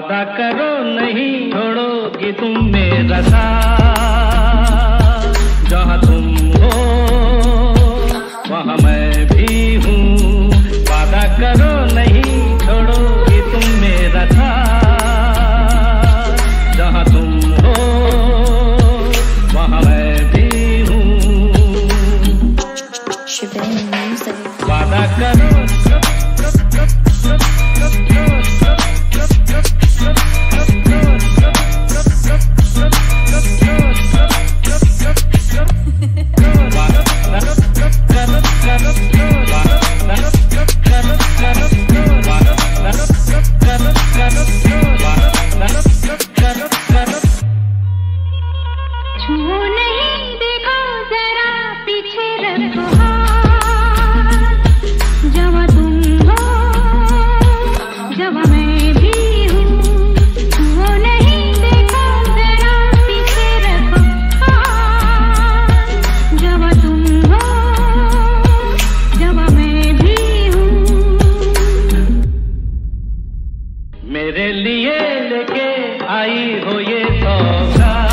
वादा करो नहीं छोड़ोगे तुम मेरा साथ, जहाँ तुम हो वहाँ मैं भी हूँ। वादा करो नहीं छोड़ोगे तुम मेरा साथ, जहाँ तुम हो वहाँ मैं भी हूँ। वादा करो मेरे लिए लेके आई हो ये सौगात।